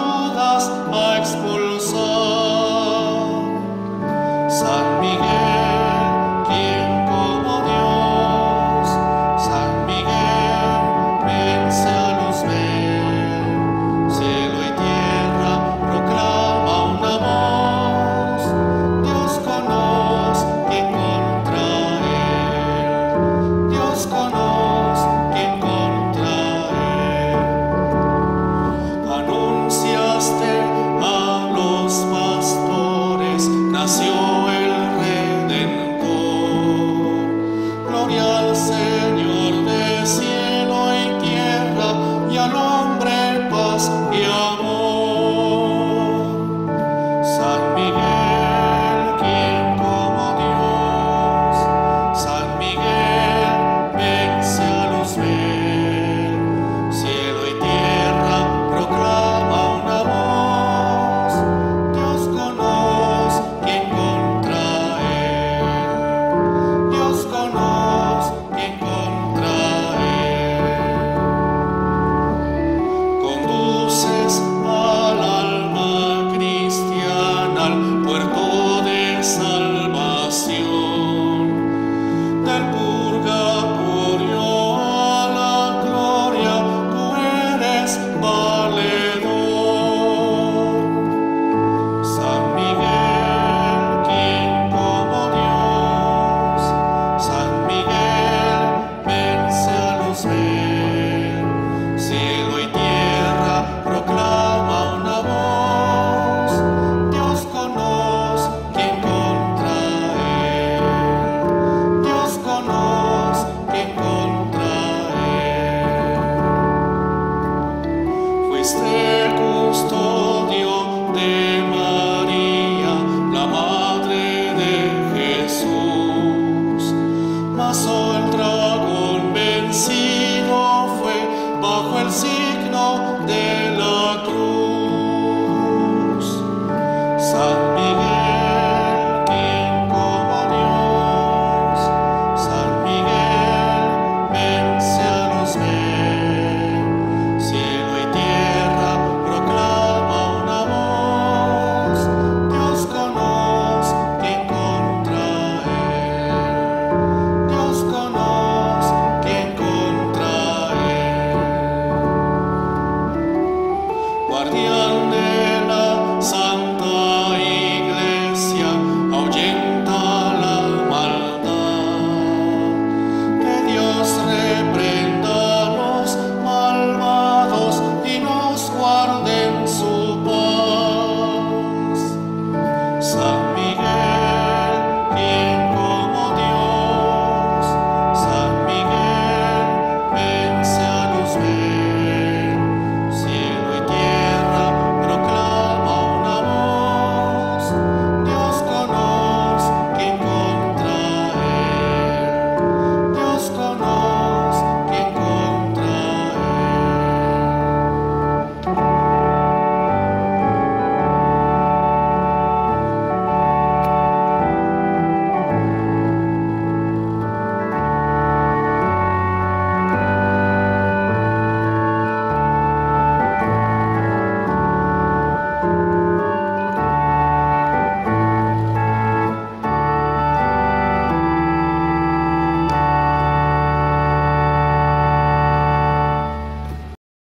Ayudas a explorar.